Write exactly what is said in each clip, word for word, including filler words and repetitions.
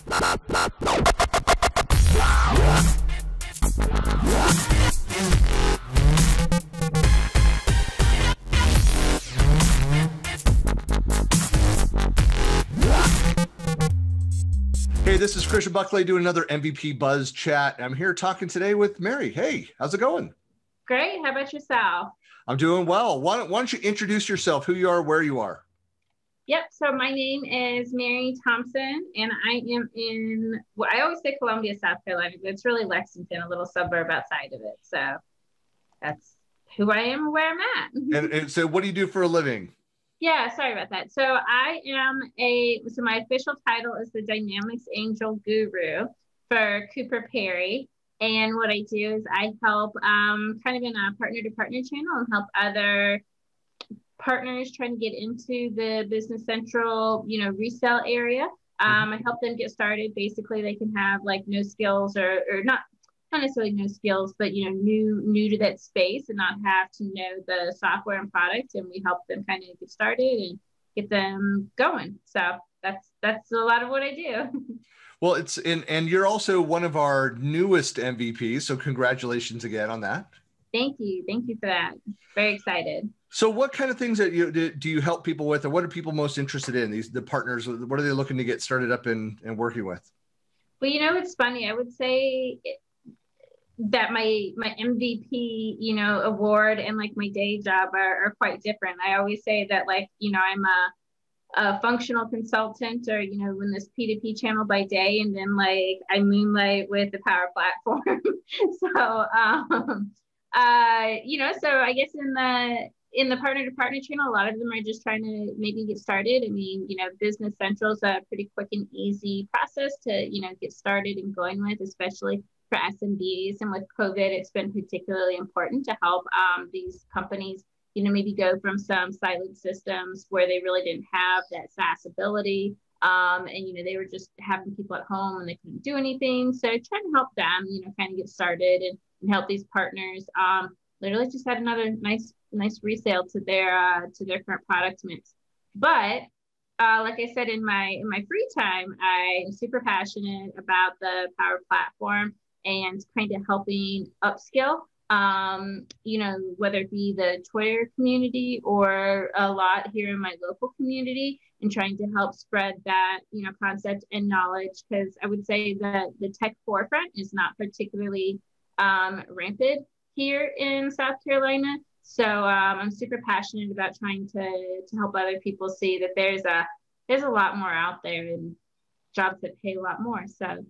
Hey, this is Christian Buckley doing another M V P Buzz Chat. I'm here talking today with Mary. Hey, how's it going? Great. How about yourself? I'm doing well. Why don't, why don't you introduce yourself, who you are, where you are? Yep. So my name is Mary Thompson, and I am in, well, I always say Columbia, South Carolina, but it's really Lexington, a little suburb outside of it. So that's who I am and where I'm at. and, and so what do you do for a living? Yeah, sorry about that. So I am a, so my official title is the Dynamics Angel Guru for Cooper Parry. And what I do is I help um, kind of in a partner to partner channel and help other partners trying to get into the Business Central, you know, resale area. Um, I help them get started. Basically, they can have like no skills or, or not, not necessarily no skills, but, you know, new, new to that space and not have to know the software and products. And we help them kind of get started and get them going. So that's, that's a lot of what I do. Well, it's in, and you're also one of our newest M V Ps. So congratulations again on that. Thank you. Thank you for that. Very excited. So what kind of things that you, do, do you help people with, or what are people most interested in? These, the partners, what are they looking to get started up in and working with? Well, you know, it's funny. I would say that my, my M V P, you know, award and like my day job are, are quite different. I always say that, like, you know, I'm a, a functional consultant, or, you know, in this P two P channel by day, and then like I moonlight with the Power Platform. so, um, uh, you know, so I guess in the in the partner to partner channel, a lot of them are just trying to maybe get started. I mean, you know, Business Central is a pretty quick and easy process to, you know, get started and going with, especially for S M Bs. And with COVID, it's been particularly important to help um, these companies, you know, maybe go from some siloed systems where they really didn't have that SaaS ability. Um, and, you know, they were just having people at home and they couldn't do anything. So trying to help them, you know, kind of get started and, and help these partners. Um, literally just had another nice, nice resale to their, uh, to their current product mix. But uh, like I said, in my, in my free time, I'm super passionate about the Power Platform and kind of helping upskill. Um, you know, whether it be the Twitter community or a lot here in my local community, and trying to help spread that, you know, concept and knowledge, because I would say that the tech forefront is not particularly um, rampant here in South Carolina. So um, I'm super passionate about trying to, to help other people see that there's a, there's a lot more out there and jobs that pay a lot more. So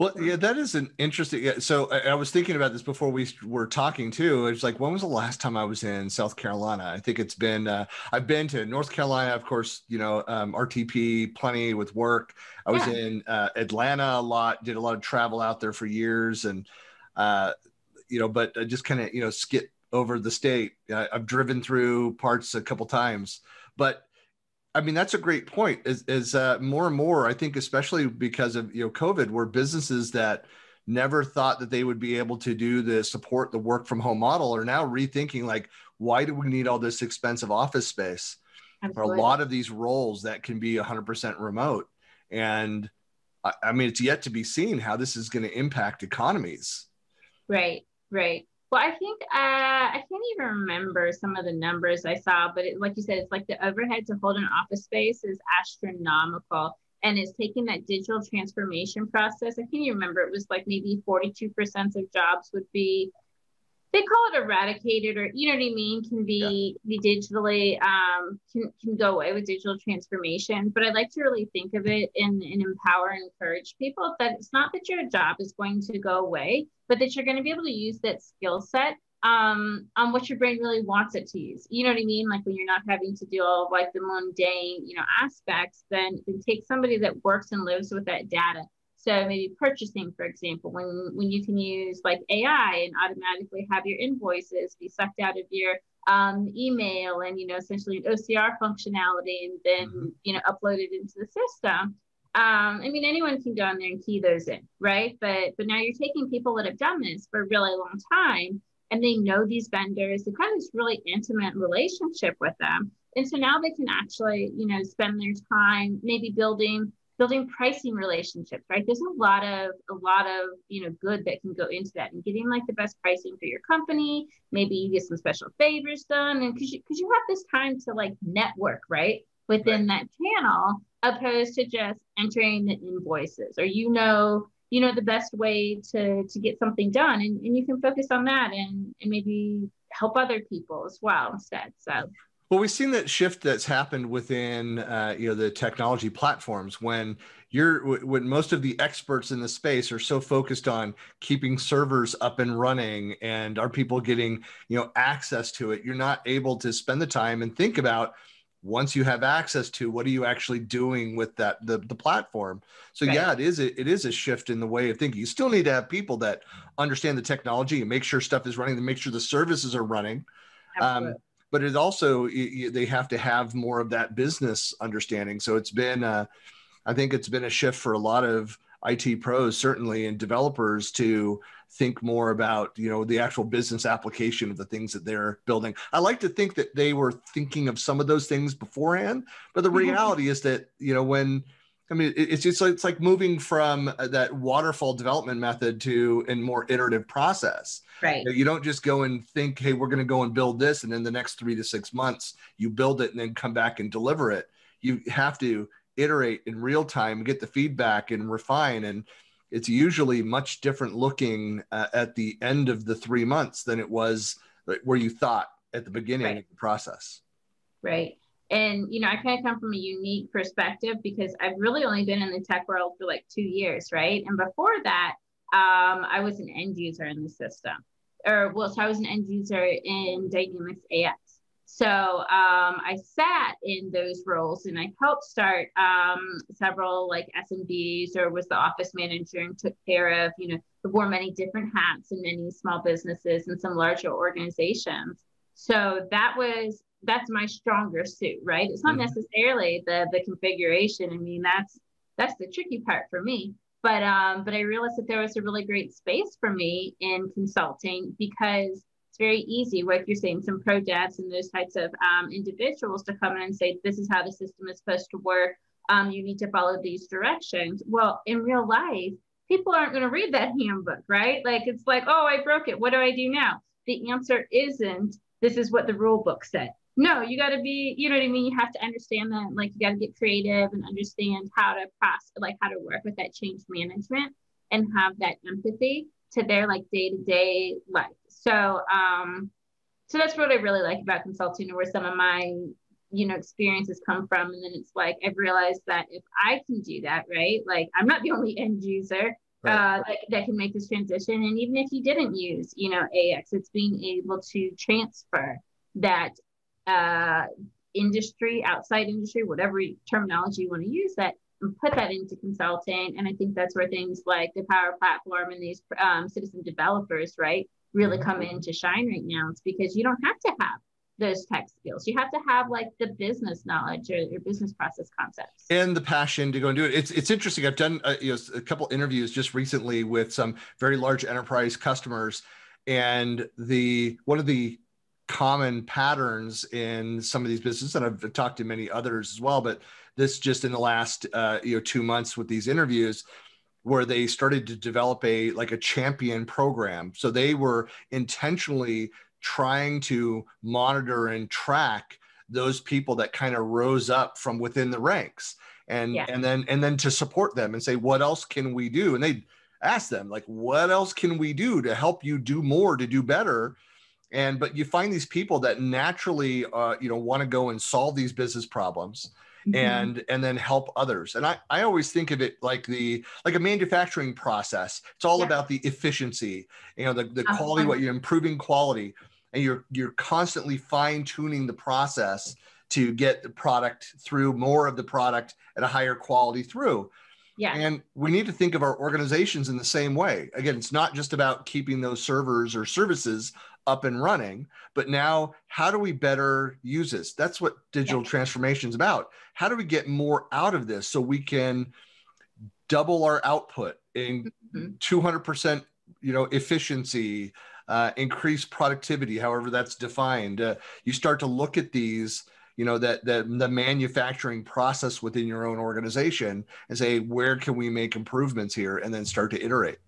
well, yeah, that is an interesting, yeah, so I, I was thinking about this before we were talking too. It's like, when was the last time I was in South Carolina? I think it's been, uh, I've been to North Carolina, of course, you know, um, R T P, plenty with work. I was yeah. in uh, Atlanta a lot, did a lot of travel out there for years. And, uh, you know, but I just kind of, you know, skip over the state. I, I've driven through parts a couple times, but I mean, that's a great point. Is, is uh, more and more, I think, especially because of, you know, COVID, where businesses that never thought that they would be able to do the support, the work from home model, are now rethinking, like, why do we need all this expensive office space for a lot of these roles that can be one hundred percent remote? And I, I mean, it's yet to be seen how this is going to impact economies. Right, right. Well, I think, uh, I can't even remember some of the numbers I saw, but it, like you said, it's like the overhead to hold an office space is astronomical, and it's taking that digital transformation process. I can't even remember, it was like maybe forty-two percent of jobs would be, they call it eradicated, or, you know what I mean, can be, yeah. be digitally, um, can, can go away with digital transformation. But I like to really think of it and, and empower and encourage people that it's not that your job is going to go away, but that you're going to be able to use that skill set um, on what your brain really wants it to use. You know what I mean? Like, when you're not having to do all of, like, the mundane, you know, aspects, then, then take somebody that works and lives with that data. So maybe purchasing, for example, when, when you can use like A I and automatically have your invoices be sucked out of your um, email and, you know, essentially an O C R functionality, and then, mm-hmm. you know, uploaded into the system. Um, I mean, anyone can go in there and key those in, right? But but now you're taking people that have done this for a really long time, and they know these vendors, they've got this really intimate relationship with them. And so now they can actually, you know, spend their time maybe building building pricing relationships, right? There's a lot of, a lot of, you know, good that can go into that, and getting like the best pricing for your company. Maybe you get some special favors done, and cause you, cause you have this time to like network, right? Within right. that channel, opposed to just entering the invoices, or, you know, you know, the best way to, to get something done, and, and you can focus on that and, and maybe help other people as well instead. So. Well, we've seen that shift that's happened within, uh, you know, the technology platforms when you're, when most of the experts in the space are so focused on keeping servers up and running, and are people getting, you know, access to it. You're not able to spend the time and think about, once you have access to, what are you actually doing with that, the, the platform? So right. yeah, it is, a, it is a shift in the way of thinking. You still need to have people that understand the technology and make sure stuff is running, to make sure the services are running. Um, but it also, it, they have to have more of that business understanding. So it's been, uh, I think it's been a shift for a lot of I T pros, certainly, and developers to think more about, you know, the actual business application of the things that they're building. I like to think that they were thinking of some of those things beforehand, but the reality is that, you know, when, I mean, it's just like, it's like moving from that waterfall development method to a more iterative process. Right. You don't just go and think, hey, we're going to go and build this, and in the next three to six months, you build it and then come back and deliver it. You have to iterate in real time, get the feedback and refine. And it's usually much different looking uh, at the end of the three months than it was where you thought at the beginning right. of the process. Right. And, you know, I kind of come from a unique perspective because I've really only been in the tech world for like two years. Right. And before that, um, I was an end user in the system, or well, so I was an end user in Dynamics A X. So um, I sat in those roles, and I helped start um, several like S M Bs, or was the office manager and took care of, you know, wore many different hats in many small businesses and some larger organizations. So that was, that's my stronger suit, right? It's not necessarily the, the configuration. I mean, that's, that's the tricky part for me. But, um, but I realized that there was a really great space for me in consulting, because it's very easy, like you're saying, some pro devs and those types of um, individuals to come in and say, this is how the system is supposed to work. Um, you need to follow these directions. Well, in real life, people aren't going to read that handbook, right? Like, it's like, oh, I broke it. What do I do now? The answer isn't, this is what the rule book said. No, you got to be, you know what I mean? You have to understand that, like, you got to get creative and understand how to process, like how to work with that change management and have that empathy to their like day-to-day life. So, um, so that's what I really like about consulting, and where some of my, you know, experiences come from. And then it's like, I've realized that if I can do that, right? Like, I'm not the only end user right, uh, right. That, that can make this transition. And even if you didn't use, you know, A X, it's being able to transfer that uh, industry, outside industry, whatever terminology you want to use, that and put that into consulting. And I think that's where things like the Power Platform and these um, citizen developers, right, really come in to shine right now. It's because you don't have to have those tech skills. You have to have like the business knowledge or your business process concepts and the passion to go and do it. It's it's interesting. I've done uh, you know, a couple interviews just recently with some very large enterprise customers, and the one of the common patterns in some of these businesses, and I've talked to many others as well, but this just in the last uh, you know two months with these interviews, where they started to develop a like a champion program. So they were intentionally trying to monitor and track those people that kind of rose up from within the ranks, and yeah. and then and then to support them and say, what else can we do? And they asked them, like, what else can we do to help you do more, to do better? And but you find these people that naturally uh, you know want to go and solve these business problems. Mm-hmm. and and then help others. And I, I always think of it like the like a manufacturing process. It's all yeah. about the efficiency, you know, the, the uh-huh. quality, what you're improving quality, and you're you're constantly fine-tuning the process to get the product through, more of the product at a higher quality through. Yeah. And we need to think of our organizations in the same way. Again, it's not just about keeping those servers or services up and running, but now how do we better use this? That's what digital yeah. transformation is about. How do we get more out of this so we can double our output in two hundred percent, you know, efficiency, uh, increase productivity, however that's defined. Uh, you start to look at these, you know, that the, the manufacturing process within your own organization and say, where can we make improvements here, and then start to iterate.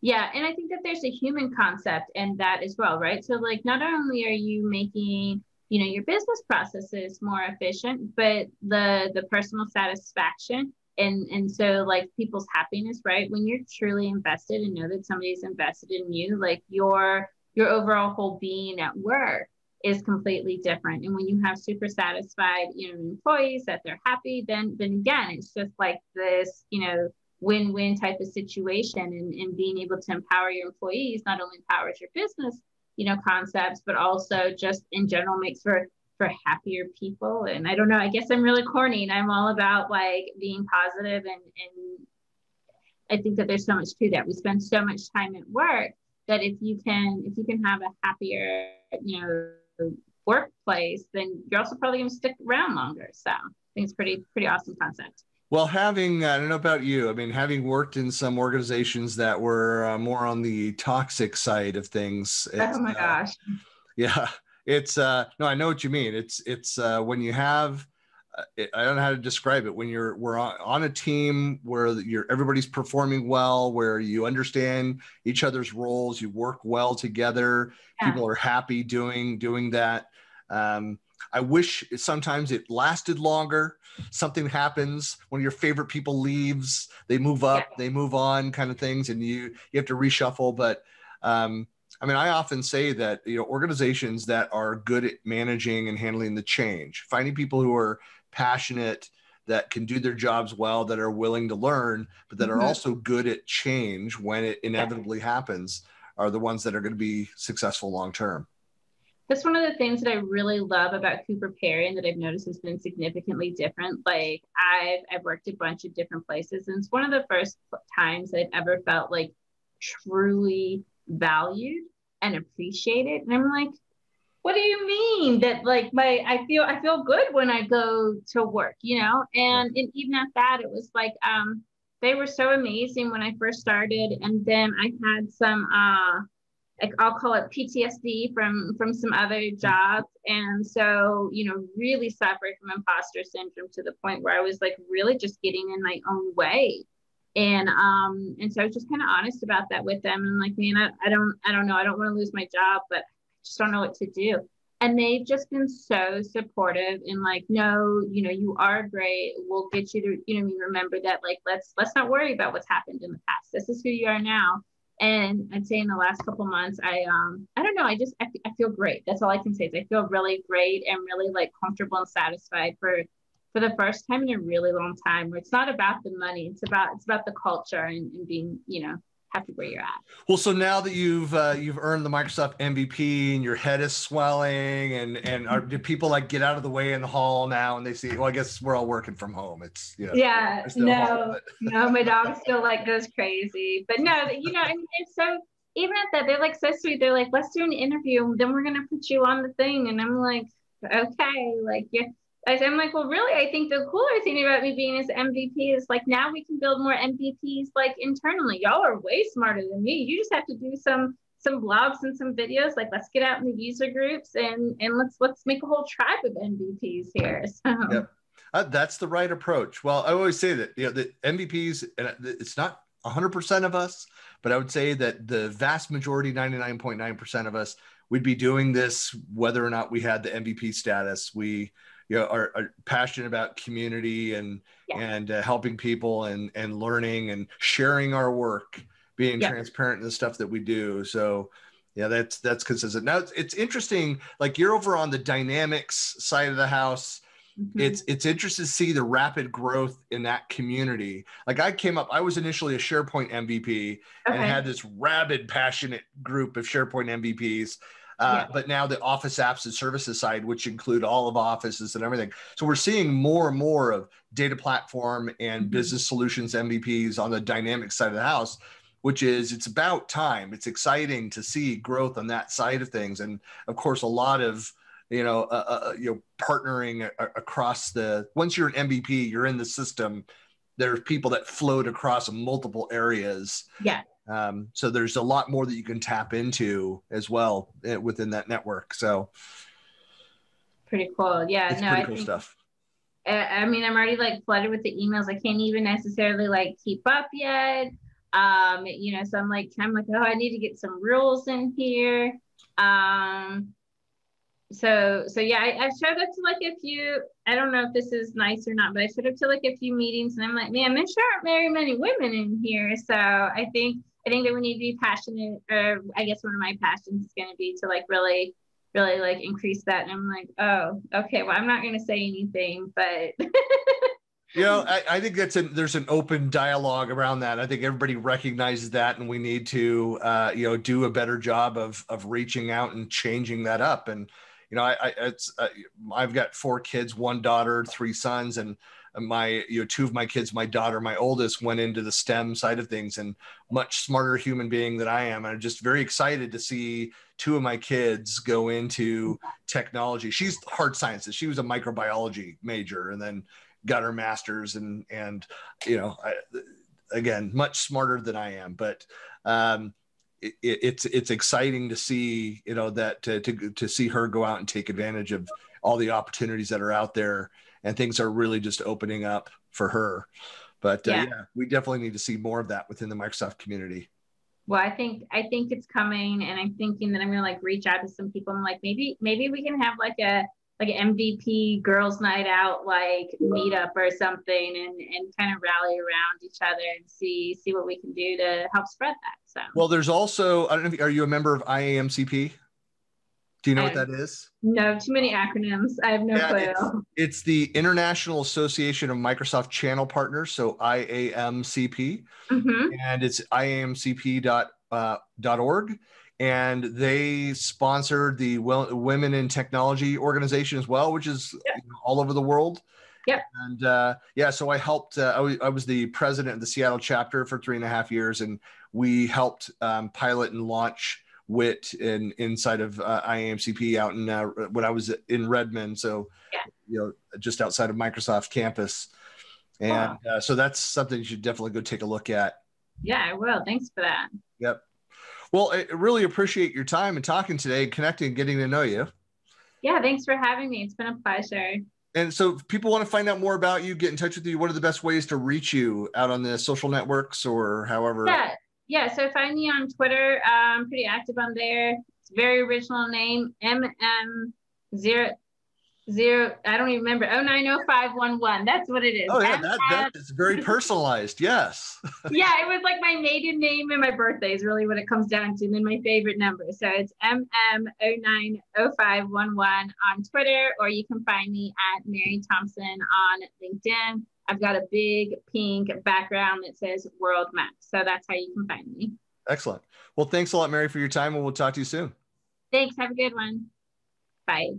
Yeah. And I think that there's a human concept in that as well, right? So like, not only are you making, you know, your business processes more efficient, but the, the personal satisfaction and, and so like people's happiness, right? When you're truly invested and know that somebody's invested in you, like your, your overall whole being at work is completely different. And when you have super satisfied, you know, employees that they're happy, then, then again, it's just like this, you know, win-win type of situation, and, and being able to empower your employees not only empowers your business, you know, concepts, but also just in general makes for, for happier people. And I don't know, I guess I'm really corny and I'm all about like being positive, and, and I think that there's so much to that. We spend so much time at work that if you can, if you can have a happier, you know, workplace, then you're also probably going to stick around longer. So I think it's pretty, pretty awesome concept. Well, having, I don't know about you, I mean, having worked in some organizations that were uh, more on the toxic side of things. Oh my uh, gosh. Yeah. It's, uh, no, I know what you mean. It's, it's uh, when you have, uh, it, I don't know how to describe it. When you're, we're on, on a team where you're, everybody's performing well, where you understand each other's roles, you work well together. Yeah. People are happy doing, doing that. Um, I wish sometimes it lasted longer. Something happens, one of your favorite people leaves, they move up, yeah. they move on, kind of things, and you you have to reshuffle. But um, I mean, I often say that, you know, organizations that are good at managing and handling the change, finding people who are passionate, that can do their jobs well, that are willing to learn, but that are mm-hmm. also good at change when it inevitably yeah. happens, are the ones that are going to be successful long term. That's one of the things that I really love about Cooper Parry, and that I've noticed has been significantly different. Like I've, I've worked a bunch of different places, and it's one of the first times I've ever felt like truly valued and appreciated. And I'm like, what do you mean that like my, I feel, I feel good when I go to work, you know? And, and even at that, it was like, um, they were so amazing when I first started. And then I had some, uh, I'll call it P T S D from, from some other jobs. And so, you know, really suffered from imposter syndrome to the point where I was like really just getting in my own way. And, um, and so I was just kind of honest about that with them. And like, man, I, I don't, I don't know. I don't want to lose my job, but I just don't know what to do. And they've just been so supportive and like, no, you know, you are great. We'll get you to, you know, you remember that, like, let's, let's not worry about what's happened in the past. This is who you are now. And I'd say in the last couple months, I, um, I don't know, I just, I, I feel great. That's all I can say is I feel really great and really like comfortable and satisfied for, for the first time in a really long time, where it's not about the money. It's about, it's about the culture and, and being, you know, happy where you're at. Well, so now that you've, uh, you've earned the Microsoft M V P and your head is swelling, and, and are, do people like get out of the way in the hall now and they see, well, I guess we're all working from home. It's, you know, yeah, no, home, no, my dog still like goes crazy, but no, you know, I mean, it's so, even at that, they're like so sweet. They're like, let's do an interview and then we're going to put you on the thing. And I'm like, okay, like, yeah. I'm like, well, really, I think the cooler thing about me being as M V P is like, now we can build more M V Ps like internally. Y'all are way smarter than me. You just have to do some some blogs and some videos. Like, let's get out in the user groups and and let's let's make a whole tribe of M V Ps here. So. Yep. Uh, that's the right approach. Well, I always say that, you know, the M V Ps, and it's not one hundred percent of us, but I would say that the vast majority, ninety-nine point nine percent of us, we'd be doing this whether or not we had the M V P status. We You know, are, are passionate about community and yeah. and uh, helping people and and learning and sharing our work, being yeah. transparent in the stuff that we do. So, yeah, that's that's consistent. Now it's, it's interesting. Like you're over on the Dynamics side of the house. Mm-hmm. It's it's interesting to see the rapid growth in that community. Like I came up, I was initially a SharePoint M V P okay. and had this rabid, passionate group of SharePoint M V Ps. Uh, yeah. But now the Office Apps and Services side, which include all of Offices and everything. So we're seeing more and more of data platform and mm-hmm. business solutions M V Ps on the Dynamics side of the house, which is, it's about time. It's exciting to see growth on that side of things. And of course, a lot of, you know, uh, uh, you know, partnering a- across the, once you're an M V P, you're in the system, there are people that float across multiple areas. Yeah. Um, so there's a lot more that you can tap into as well within that network. So pretty cool. Yeah, it's no, pretty cool I think, stuff. I mean, I'm already like flooded with the emails. I can't even necessarily like keep up yet. Um, you know, so I'm like, I'm like, oh, I need to get some rules in here. Um, so, so yeah, I, I showed up to like a few, I don't know if this is nice or not, but I showed up to like a few meetings and I'm like, man, there sure aren't very many women in here. So I think, I think that we need to be passionate, or I guess one of my passions is going to be to like really, really like increase that. And I'm like, oh, okay, well, I'm not going to say anything, but... You know, I, I think that's an, there's an open dialogue around that. I think everybody recognizes that, and we need to, uh, you know, do a better job of of reaching out and changing that up. And, you know, I, I it's uh, I've got four kids, one daughter, three sons, and my you know two of my kids, my daughter, my oldest, went into the STEM side of things, and much smarter human being than I am. And I'm just very excited to see two of my kids go into technology. She's hard sciences. She was a microbiology major, and then got her master's, and, and, you know, I, again, much smarter than I am, but, um, it, it's, it's exciting to see, you know, that to, to, to see her go out and take advantage of all the opportunities that are out there, and things are really just opening up for her. But yeah, uh, yeah we definitely need to see more of that within the Microsoft community. Well, I think, I think it's coming, and I'm thinking that I'm going to like reach out to some people. I'm like, maybe, maybe we can have like a, like an M V P girls night out, like meetup or something, and, and kind of rally around each other and see, see what we can do to help spread that. So, well, there's also, I don't know if, are you a member of I A M C P? Do you know I, what that is? No, too many acronyms. I have no yeah, clue. It's, it's the International Association of Microsoft Channel Partners. So I A M C P, mm-hmm. and it's I A M C P dot org. And they sponsored the Women in Technology organization as well, which is yeah. you know, all over the world. Yeah. And uh, yeah, so I helped, uh, I, was, I was the president of the Seattle chapter for three and a half years. And we helped um, pilot and launch W I T in, inside of uh, I A M C P out in, uh, when I was in Redmond. So, yeah. you know, just outside of Microsoft campus. And wow. uh, so that's something you should definitely go take a look at. Yeah, I will. Thanks for that. Yep. Well, I really appreciate your time and talking today, connecting and getting to know you. Yeah, thanks for having me. It's been a pleasure. And so if people want to find out more about you, get in touch with you, what are the best ways to reach you out on the social networks or however? Yeah, yeah. So find me on Twitter. I'm pretty active on there. It's a very original name, M M zero. Zero, I don't even remember. Oh nine oh five one one. That's what it is. Oh yeah, that, that is very personalized. Yes. Yeah, it was like my maiden name and my birthday is really what it comes down to, and then my favorite number. So it's M M oh nine oh five one one on Twitter, or you can find me at Mary Thompson on LinkedIn. I've got a big pink background that says World Map, so that's how you can find me. Excellent. Well, thanks a lot, Mary, for your time, and we'll talk to you soon. Thanks. Have a good one. Bye.